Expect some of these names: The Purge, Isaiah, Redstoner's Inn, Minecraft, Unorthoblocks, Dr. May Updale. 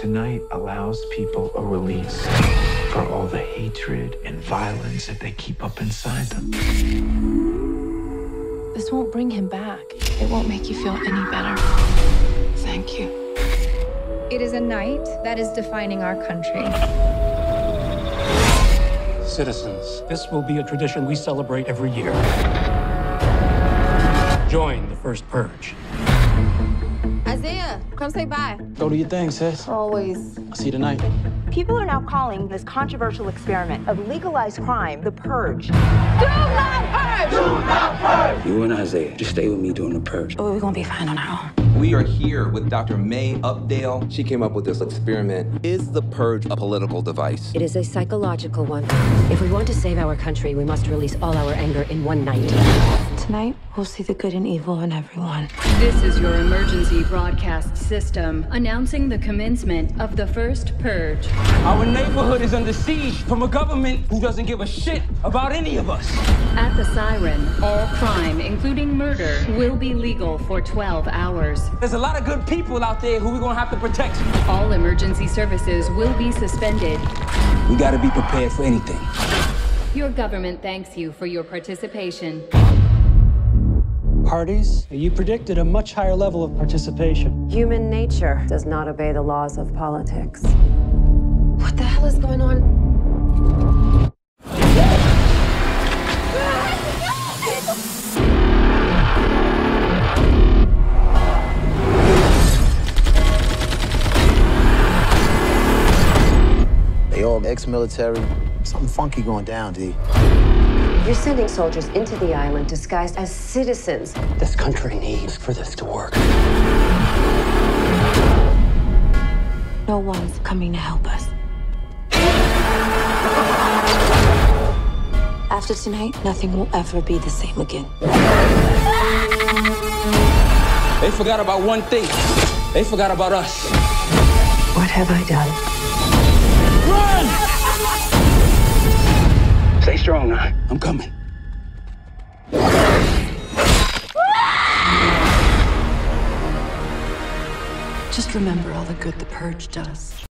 Tonight allows people a release for all the hatred and violence that they keep up inside them. This won't bring him back. It won't make you feel any better. Thank you. It is a night that is defining our country. Citizens, this will be a tradition we celebrate every year. Join the first purge. Isaiah, come say bye. Go do your thing, sis. Always. I'll see you tonight. People are now calling this controversial experiment of legalized crime the purge. Do not purge! Do not purge! You and Isaiah, just stay with me during the purge. Oh, we're gonna be fine on our own. We are here with Dr. May Updale. She came up with this experiment. Is the purge a political device? It is a psychological one. If we want to save our country, we must release all our anger in one night. Tonight, we'll see the good and evil in everyone. This is your emergency broadcast system announcing the commencement of the first purge. Our neighborhood is under siege from a government who doesn't give a shit about any of us. At the siren, all crime, including murder, will be legal for 12 hours. There's a lot of good people out there who we're gonna have to protect. All emergency services will be suspended. We gotta be prepared for anything. Your government thanks you for your participation. Parties, you predicted a much higher level of participation. Human nature does not obey the laws of politics. What the hell is going on? They all ex-military. Something funky going down, D. You're sending soldiers into the island disguised as citizens. This country needs for this to work. No one's coming to help us. After tonight, nothing will ever be the same again. They forgot about one thing. They forgot about us. What have I done? Run! Stay strong, I'm coming. Just remember all the good the purge does.